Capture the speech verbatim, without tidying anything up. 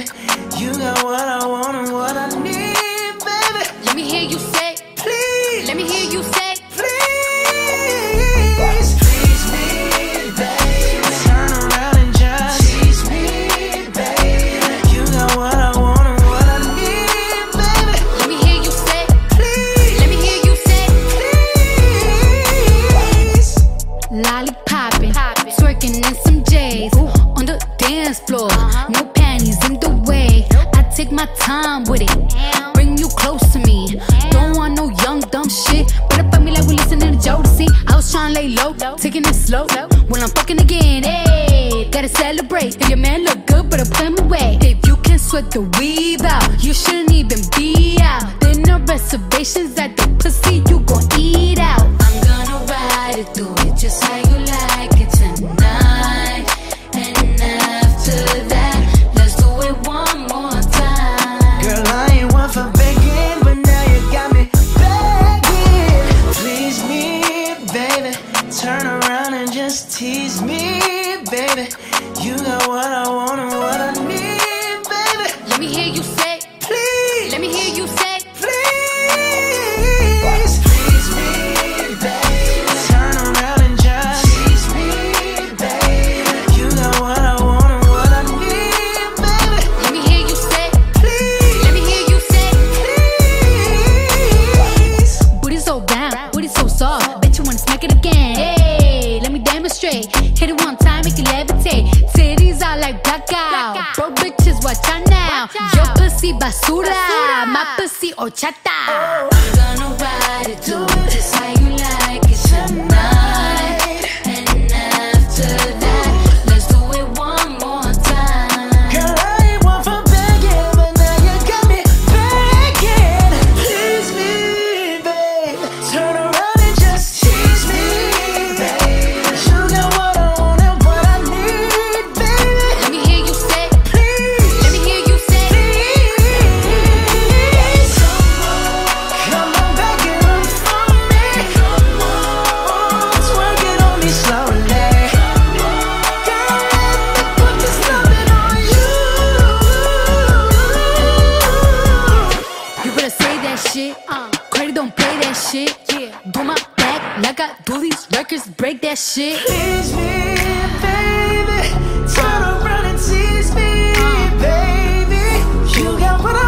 baby. You got what I want and what I need, baby. Let me hear you say, please. Let me hear you say, please. Please me, baby. Turn around and just please me, baby. You got what I want and what I need, baby. Let me hear you say, please. Let me hear you say, please. Lolly popping, twerking in some J's. On the dance floor, no panties in the way. I take my time with it, bring you close to me. Don't want no young dumb shit. Better fuck me like we listening to Jodeci. I was tryna lay low, taking it slow. When I'm fucking again, hey, gotta celebrate. If your man look good, better put him away. If you can sweat the weave out, you shouldn't even be out. Dinner reservations at the pussy, you gon' eat out. I'm gonna ride it, do it just how you like it tonight. Turn around and just tease me, baby. You got what I want and what I need, baby. Let me hear you say, please. Let me hear you say, please. Please me, baby. Turn around and just tease me, baby. You got what I want and what I need, baby. Let me hear you say, please. Let me hear you say, please. Booty so round, booty so soft. Bet you wanna smack it again. Straight. Hit it one time, make you levitate. Titties are like blackout. Bro, bitches, watch out now. Your pussy basura, my pussy horchata. I'm gonna ride it, do it just how you like it tonight. And after that, let's do it one more time. Girl, I ain't one for begging, but now you got me begging. Please me, babe. Turn around and just tease me. Uh, Credit don't play that shit. Yeah, do my back like I do these records. Break that shit. Please me, baby. Turn around and tease me, baby. You got what I